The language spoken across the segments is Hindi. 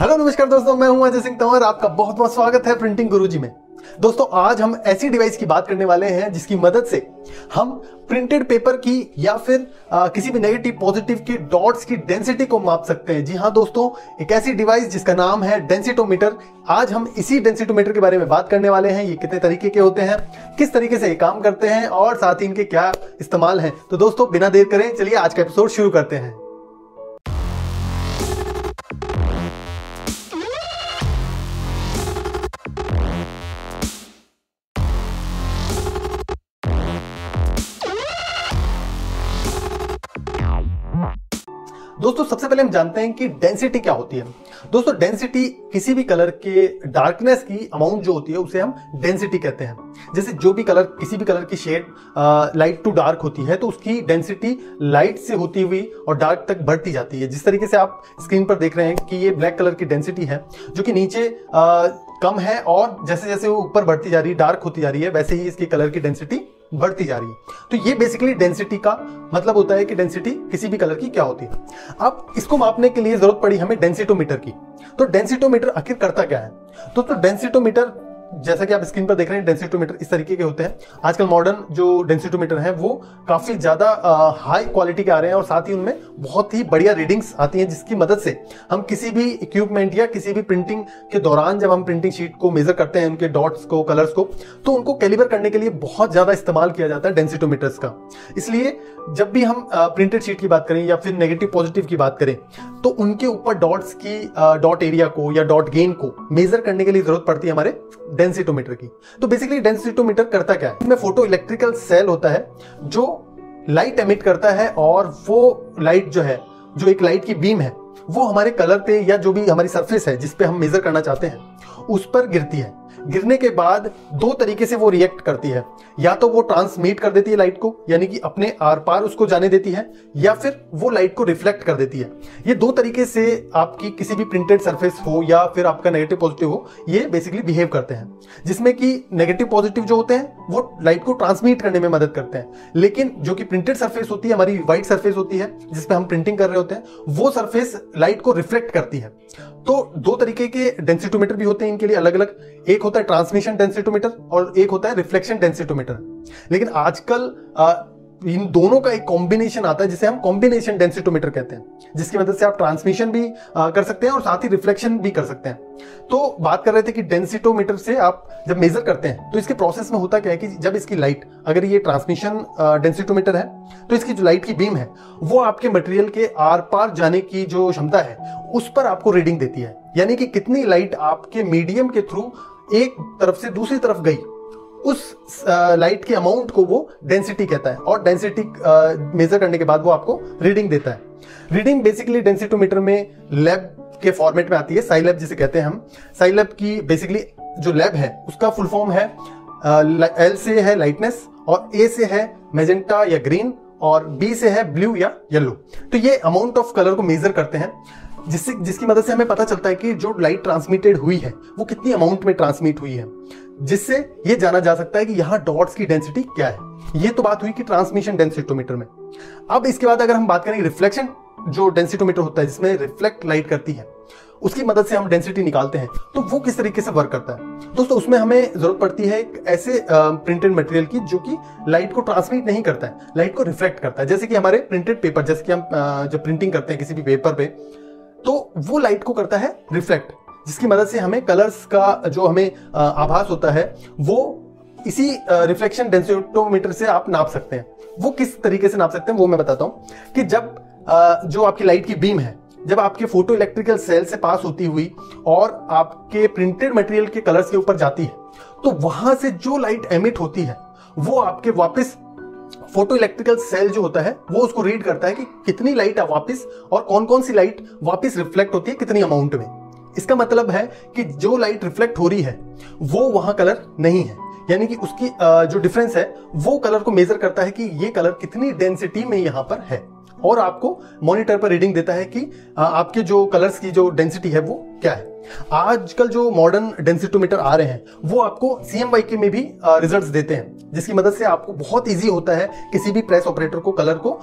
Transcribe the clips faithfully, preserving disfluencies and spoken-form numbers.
हेलो नमस्कार दोस्तों, मैं हूं अजय सिंह तोमर। आपका बहुत बहुत स्वागत है प्रिंटिंग गुरुजी में। दोस्तों आज हम ऐसी डिवाइस की बात करने वाले हैं जिसकी मदद से हम प्रिंटेड पेपर की या फिर आ, किसी भी नेगेटिव पॉजिटिव की डॉट्स की डेंसिटी को माप सकते हैं। जी हाँ दोस्तों, एक ऐसी डिवाइस जिसका नाम है डेंसिटोमीटर। आज हम इसी डेंसिटोमीटर के बारे में बात करने वाले हैं। ये कितने तरीके के होते हैं, किस तरीके से ये काम करते हैं और साथ ही इनके क्या इस्तेमाल है। तो दोस्तों बिना देर करें चलिए आज का एपिसोड शुरू करते हैं। दोस्तों सबसे पहले हम जानते हैं कि डेंसिटी क्या होती है। दोस्तों डेंसिटी किसी भी कलर के डार्कनेस की अमाउंट जो होती है उसे हम डेंसिटी कहते हैं। जैसे जो भी कलर, किसी भी कलर की शेड लाइट टू डार्क होती है तो उसकी डेंसिटी लाइट से होती हुई और डार्क तक बढ़ती जाती है। जिस तरीके से आप स्क्रीन पर देख रहे हैं कि ये ब्लैक कलर की डेंसिटी है जो कि नीचे आ, कम है और जैसे जैसे वो ऊपर बढ़ती जा रही है, डार्क होती जा रही है, वैसे ही इसकी कलर की डेंसिटी बढ़ती जा रही है। तो ये बेसिकली डेंसिटी का मतलब होता है कि डेंसिटी किसी भी कलर की क्या होती है। अब इसको मापने के लिए जरूरत पड़ी हमें डेंसिटोमीटर की। तो डेंसिटोमीटर आखिर करता क्या है? तो, तो डेंसिटोमीटर, जैसा कि आप स्क्रीन पर देख रहे हैं, डेंसिटोमीटर इस तरीके के होते हैं। आजकल मॉडर्न जो डेंसिटोमीटर है वो काफी ज्यादा हाई क्वालिटी के आ रहे हैं और साथ ही उनमें बहुत ही बढ़िया रीडिंग्स आती हैं जिसकी मदद से हम किसी भी इक्विपमेंट या किसी भी प्रिंटिंग के दौरान जब हम प्रिंटिंग शीट को मेजर करते हैं, उनके डॉट्स को, कलर्स को, तो उनको कैलिबर करने के लिए बहुत ज्यादा इस्तेमाल किया जाता है डेंसिटोमीटर्स का। इसलिए जब भी हम प्रिंटेड शीट की बात करें या फिर नेगेटिव पॉजिटिव की बात करें तो उनके ऊपर डॉट्स की, डॉट एरिया को या डॉट गेन को मेजर करने के लिए जरूरत पड़ती है हमारे डेंसिटोमीटर की। तो बेसिकली डेंसिटोमीटर करता क्या है? इसमें फोटो इलेक्ट्रिकल सेल होता है जो लाइट एमिट करता है और वो लाइट जो है, जो एक लाइट की बीम है, वो हमारे कलर पे या जो भी हमारी सरफेस है जिस पे हम मेजर करना चाहते हैं उस पर गिरती है। गिरने के बाद दो तरीके से वो रिएक्ट करती है, या तो वो ट्रांसमिट कर देती है लाइट को, यानी कि अपने आर पार उसको जाने देती है, या फिर वो लाइट को रिफ्लेक्ट कर देती है। ये दो तरीके से आपकी किसी भी प्रिंटेड सरफेस हो या फिर आपका नेगेटिव पॉजिटिव हो, ये बेसिकली बिहेव करते हैं। जिसमें कि नेगेटिव पॉजिटिव जो होते हैं वो लाइट को ट्रांसमिट करने में मदद करते हैं, लेकिन जो कि प्रिंटेड सरफेस होती है, हमारी व्हाइट सरफेस होती है जिसपे हम प्रिंटिंग कर रहे होते हैं, वो सरफेस लाइट को रिफ्लेक्ट करती है। तो दो तरीके के डेंसिटोमीटर भी होते हैं, इनके लिए अलग अलग, एक होता है ट्रांसमिशन डेंसिटोमीटर और एक होता है रिफ्लेक्शन डेंसिटोमीटर। लेकिन आजकल आ, इन दोनों का एक कॉम्बिनेशन आता है जिसे हम कॉम्बिनेशन डेंसिटोमीटर कहते हैं, जिसकी मदद से आप ट्रांसमिशन भी आ, कर सकते हैं और साथ ही रिफ्लेक्शन भी कर सकते हैं। तो बात कर रहे थे कि डेंसिटोमीटर से आप जब मेजर करते हैं तो इसके प्रोसेस में होता क्या है कि जब इसकी लाइट, अगर ये ट्रांसमिशन डेंसिटोमीटर है तो इसकी जो लाइट की बीम है वो आपके मटेरियल के आर पार जाने की जो क्षमता है उस पर आपको रीडिंग देती है, यानी कि कितनी लाइट आपके मीडियम के थ्रू एक तरफ से दूसरी तरफ गई, उस लाइट के अमाउंट को वो डेंसिटी कहता है और डेंसिटी मेजर करने के बाद वो आपको रीडिंग देता है। रीडिंग बेसिकली डेंसिटोमीटर में लैब के फॉर्मेट में आती है, साइलैब जिसे कहते हैं हम। साइलैब की बेसिकली जो लैब है उसका फुल फॉर्म है, एल से है लाइटनेस और ए से है मैजेंटा या ग्रीन और बी से है ब्लू या येलो। तो ये अमाउंट ऑफ कलर को मेजर करते हैं जिससे जिसकी मदद से हमें पता चलता है कि जो लाइट ट्रांसमिटेड हुई है वो कितनी अमाउंट में ट्रांसमिट हुई है, जिससे ये जाना जा सकता है कि यहाँ डॉट्स की डेंसिटी क्या है। ये तो बात हुई कि ट्रांसमिशन डेंसिटोमीटर में। अब इसके बाद अगर हम बात करें रिफ्लेक्शन जो डेंसिटोमीटर होता है जिसमें रिफ्लेक्ट लाइट करती है, उसकी मदद से हम डेंसिटी निकालते हैं, तो वो किस तरीके से वर्क करता है? दोस्तों उसमें हमें जरूरत पड़ती है एक ऐसे प्रिंटेड मटेरियल की जो कि लाइट को ट्रांसमिट नहीं करता है, लाइट को रिफ्लेक्ट करता है। जैसे कि हमारे प्रिंटेड पेपर, जैसे कि हम जब प्रिंटिंग करते हैं किसी भी पेपर पे, तो वो लाइट को करता है रिफ्लेक्ट, जिसकी मदद से हमें कलर्स का जो हमें आभास होता है वो इसी रिफ्लेक्शन डेंसिटोमीटर से आप नाप सकते हैं। वो किस तरीके से नाप सकते हैं वो मैं बताता हूँ कि जब जो आपकी लाइट की बीम है जब आपके फोटो इलेक्ट्रिकल सेल से पास होती हुई और आपके प्रिंटेड मटेरियल के कलर्स के ऊपर जाती है तो वहां से जो लाइट एमिट होती है वो आपके वापस फोटो इलेक्ट्रिकल सेल जो होता है वो उसको रीड करता है कि कितनी लाइट वापस और कौन कौन सी लाइट वापस रिफ्लेक्ट होती है कितनी अमाउंट में। इसका मतलब है कि जो लाइट रिफ्लेक्ट हो रही है वो वहां कलर नहीं है, यानी कि उसकी जो डिफरेंस है वो कलर को मेजर करता है कि ये कलर कितनी डेंसिटी में यहाँ पर है। और आपको मॉनिटर पर रीडिंग देता है कि आपके जो कलर्स की जो डेंसिटी है वो क्या है। आजकल जो मॉडर्न डेंसिटोमीटर आ रहे हैं वो आपको सी एम वाई के में भी रिजल्ट्स देते हैं, जिसकी मदद से आपको बहुत इजी होता है किसी भी प्रेस ऑपरेटर को कलर को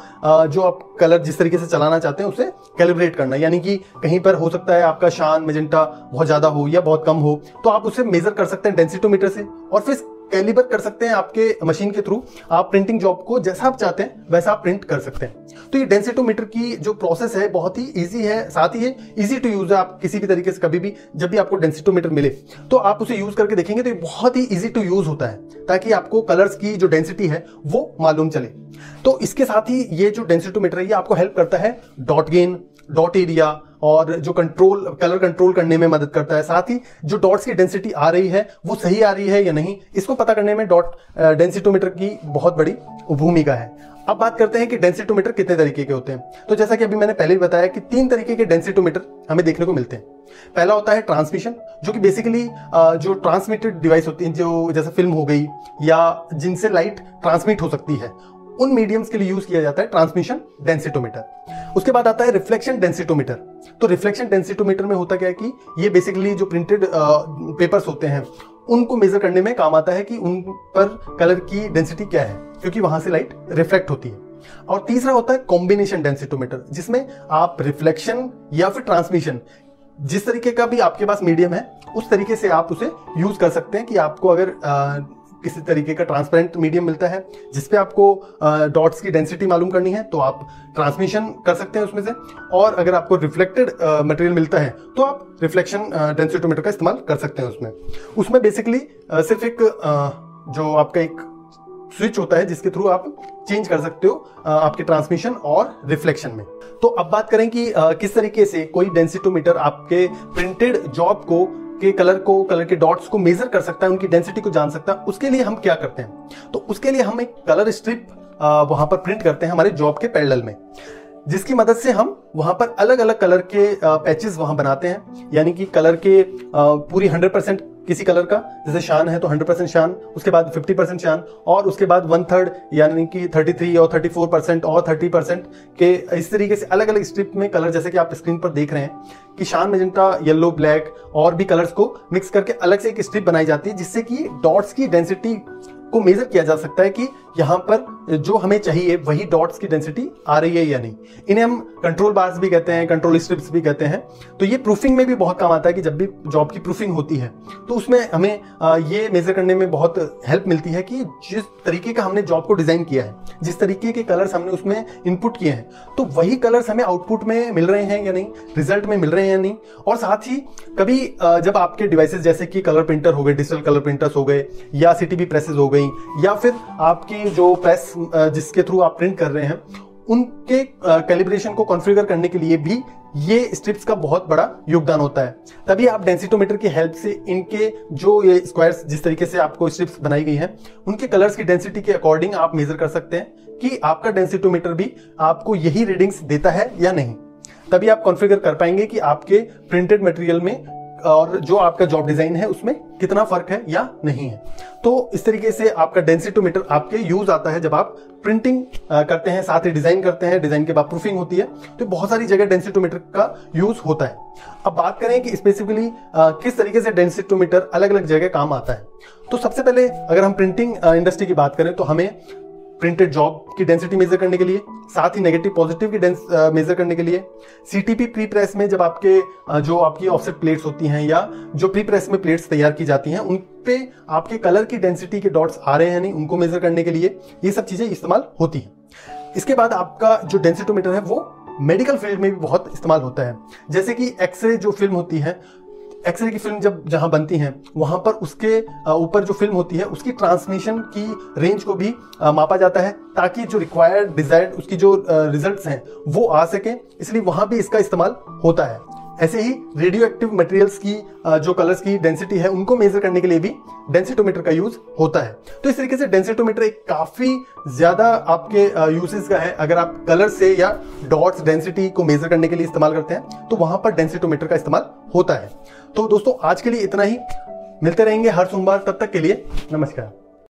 जो आप कलर जिस तरीके से चलाना चाहते हैं उसे कैलिब्रेट करना। यानी कि कहीं पर हो सकता है आपका शान मेजेंटा बहुत ज़्यादा हो या बहुत कम हो, तो आप उसे मेजर कर सकते हैं डेंसिटोमीटर से और फिर कैलिबर कर सकते हैं आपके मशीन के थ्रू। आप प्रिंटिंग जॉब को जैसा आप चाहते हैं वैसा आप प्रिंट कर सकते हैं। तो ये डेंसिटोमीटर की जो प्रोसेस है बहुत ही इजी है, साथ ही है इजी टू यूज है। आप किसी भी तरीके से कभी भी जब भी आपको डेंसिटोमीटर मिले तो आप उसे यूज करके देखेंगे तो ये बहुत ही इजी टू यूज होता है, ताकि आपको कलर्स की जो डेंसिटी है वो मालूम चले। तो इसके साथ ही ये जो डेंसिटोमीटर है ये आपको हेल्प करता है डॉट गेन, डॉट एरिया और जो कंट्रोल कलर कंट्रोल करने में मदद करता है। साथ ही जो डॉट्स की डेंसिटी आ रही है वो सही आ रही है या नहीं, इसको पता करने में डॉट डेंसिटोमीटर की बहुत बड़ी भूमिका है। अब बात करते हैं कि डेंसिटोमीटर कितने तरीके के होते हैं। तो जैसा कि अभी मैंने पहले ही बताया कि तीन तरीके के डेंसिटोमीटर हमें देखने को मिलते हैं। पहला होता है ट्रांसमिशन, जो कि बेसिकली जो ट्रांसमिटेड डिवाइस होती है, जो जैसे फिल्म हो गई या जिनसे लाइट ट्रांसमिट हो सकती है, उन मीडियम्स के लिए यूज किया जाता है ट्रांसमिशन डेंसिटोमीटर। उसके बाद आता है रिफ्लेक्शन डेंसिटोमीटर। तो रिफ्लेक्शन डेंसिटोमीटर में होता क्या है कि ये बेसिकली जो प्रिंटेड पेपर्स होते हैं उनको मेजर करने में काम आता है कि उन पर कलर की डेंसिटी क्या है, क्योंकि वहां से लाइट रिफ्लेक्ट होती है। और तीसरा होता है कॉम्बिनेशन डेंसिटोमीटर, जिसमें आप रिफ्लेक्शन या फिर ट्रांसमिशन जिस तरीके का भी आपके पास मीडियम है उस तरीके से आप उसे यूज कर सकते हैं कि आपको अगर आ, किसी तरीके का ट्रांसपेरेंट मीडियम मिलता है जिसपे आपको डॉट्स की डेंसिटी मालूम करनी है तो आप ट्रांसमिशन कर सकते हैं उसमें से, और अगर आपको रिफ्लेक्टेड मटेरियल मिलता है तो आप रिफ्लेक्शन डेंसिटोमीटर का इस्तेमाल कर सकते हैं। उसमें उसमें बेसिकली uh, सिर्फ एक uh, जो आपका एक स्विच होता है जिसके थ्रू आप चेंज कर सकते हो आपके ट्रांसमिशन और रिफ्लेक्शन में। तो अब बात करें कि uh, किस तरीके से कोई डेंसिटोमीटर आपके प्रिंटेड जॉब को के कलर को कलर के डॉट्स को मेजर कर सकता है, उनकी डेंसिटी को जान सकता है। उसके लिए हम क्या करते हैं, तो उसके लिए हम एक कलर स्ट्रिप वहां पर प्रिंट करते हैं हमारे जॉब के पैरेलल में, जिसकी मदद से हम वहां पर अलग अलग कलर के पैचेस वहां बनाते हैं। यानी कि कलर के पूरी हंड्रेड परसेंट किसी कलर का, जैसे शान है तो हंड्रेड परसेंट शान, उसके बाद फिफ्टी परसेंट शान, और उसके बाद वन थर्ड यानी कि थर्टी थ्री और थर्टी फोर परसेंट और थर्टी परसेंट के, इस तरीके से अलग अलग स्ट्रिप में कलर, जैसे कि आप स्क्रीन पर देख रहे हैं कि शान मेजेंटा येलो ब्लैक और भी कलर्स को मिक्स करके अलग से एक स्ट्रिप बनाई जाती है, जिससे कि डॉट्स की डेंसिटी को मेजर किया जा सकता है कि यहाँ पर जो हमें चाहिए वही डॉट्स की डेंसिटी आ रही है या नहीं। इन्हें हम कंट्रोल बार्स भी कहते हैं, कंट्रोल स्ट्रिप्स भी कहते हैं। तो ये प्रूफिंग में भी बहुत काम आता है कि जब भी जॉब की प्रूफिंग होती है तो उसमें हमें ये मेजर करने में बहुत हेल्प मिलती है कि जिस तरीके का हमने जॉब को डिजाइन किया है, जिस तरीके के कलर्स हमने उसमें इनपुट किए हैं, तो वही कलर्स हमें आउटपुट में मिल रहे हैं या नहीं, रिजल्ट में मिल रहे हैं या नहीं। और साथ ही कभी जब आपके डिवाइसेस जैसे कि कलर प्रिंटर हो गए, डिजिटल कलर प्रिंटर्स हो गए या सीटीबी प्रेसेस हो गई, या फिर आपकी जो प्रेस जिसके थ्रू आप प्रिंट कर रहे हैं, उनके कैलिब्रेशन को कॉन्फ़िगर करने के लिए भी ये स्ट्रिप्स का बहुत बड़ा योगदान होता है। तभी आप डेंसिटोमीटर की हेल्प से इनके जो ये स्क्वायर्स जिस तरीके से आपको स्ट्रिप्स बनाई गई हैं उनके कलर्स की डेंसिटी के अकॉर्डिंग आप मेजर कर सकते हैं कि आपका डेंसिटोमीटर भी आपको यही रीडिंग्स देता है या नहीं। तभी आप कॉन्फ़िगर कर पाएंगे कि आपके प्रिंटेड मटेरियल में और जो आपका जॉब डिजाइन है उसमें कितना फर्क है या नहीं है। तो इस तरीके से आपका डेंसिटोमीटर आपके यूज आता है जब आप प्रिंटिंग करते हैं, साथ ही डिजाइन करते हैं, डिजाइन के बाद प्रूफिंग होती है, तो बहुत सारी जगह डेंसिटोमीटर का यूज होता है। अब बात करें कि स्पेसिफिकली किस तरीके से डेंसिटोमीटर अलग अलग जगह काम आता है। तो सबसे पहले अगर हम प्रिंटिंग इंडस्ट्री की बात करें तो हमें प्रिंटेड जॉब की डेंसिटी मेजर करने के लिए, साथ ही नेगेटिव पॉजिटिव की डेंस मेजर करने के लिए, सीटीपी प्री प्रेस में जब आपके जो आपकी ऑफसेट प्लेट्स होती हैं या जो प्री प्रेस में प्लेट्स तैयार की जाती हैं उन पे आपके कलर की डेंसिटी के डॉट्स आ रहे हैं नहीं, उनको मेजर करने के लिए ये सब चीज़ें इस्तेमाल होती हैं। इसके बाद आपका जो डेंसिटोमीटर है वो मेडिकल फील्ड में भी बहुत इस्तेमाल होता है। जैसे कि एक्सरे जो फिल्म होती है, एक्सरे की फिल्म जब जहाँ बनती हैं वहाँ पर उसके ऊपर जो फिल्म होती है उसकी ट्रांसमिशन की रेंज को भी मापा जाता है, ताकि जो रिक्वायर्ड डिजायर्ड उसकी जो रिजल्ट्स हैं वो आ सके, इसलिए वहाँ भी इसका इस्तेमाल होता है। ऐसे ही रेडियो एक्टिव मटेरियल्स की जो कलर्स की डेंसिटी है उनको मेजर करने के लिए भी डेंसिटोमीटर का यूज होता है। तो इस तरीके से डेंसिटोमीटर एक काफ़ी ज़्यादा आपके यूजेस का है। अगर आप कलर से या डॉट्स डेंसिटी को मेजर करने के लिए इस्तेमाल करते हैं तो वहाँ पर डेंसिटोमीटर का इस्तेमाल होता है। तो दोस्तों आज के लिए इतना ही, मिलते रहेंगे हर सोमवार, तब तक के लिए नमस्कार।